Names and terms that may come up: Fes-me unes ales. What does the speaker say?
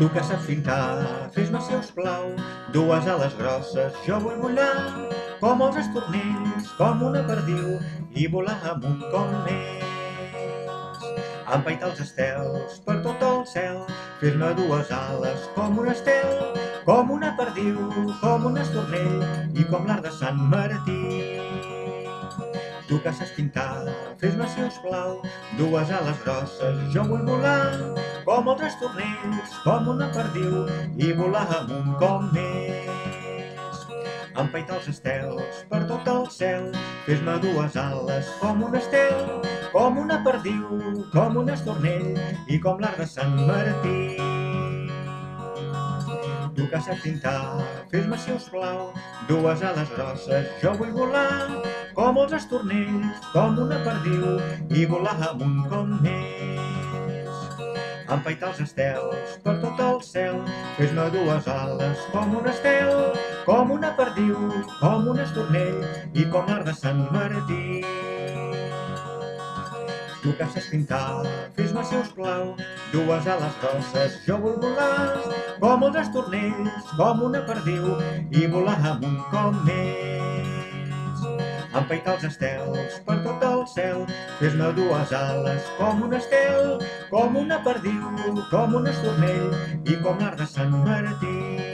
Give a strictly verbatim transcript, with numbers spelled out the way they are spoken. Tu que saps pintar, fes-me si us plau, dues ales grosses, jo vull volar, com els estornells, com una perdiu, i volar amunt com més. Empaitar els estels per tot el cel, fes-me dues ales com un estel, com una perdiu, com un estornell i com l'arc de Sant Martí. Tu que saps pintar, fes-me si us plau, dues ales grosses, jo vull volar, com els estornells, com una perdiu, i volar amunt com més. Empaitar els estels per tot el cel, fes-me dues ales com un estel, com una perdiu, com un estornell i com l'arc de Sant Martí. Tu que saps pintar, fes-me si us plau, dues ales grosses, jo vull volar, com els estornells, com una perdiu, i volar amunt com més. Empaitar els estels per tot el cel, fes-me dues ales com un estel, com una perdiu, com un estornell i com l'arc de Sant Martí. Tu que saps pintar, fes-me si us plau, dues ales grosses, jo vull volar, com els estornells, com una perdiu, i volar amunt com més. Empaitar els estels per tot el cel, fes-me dues ales com un estel, com una perdiu, com un estornell i com l'arc de Sant Martí.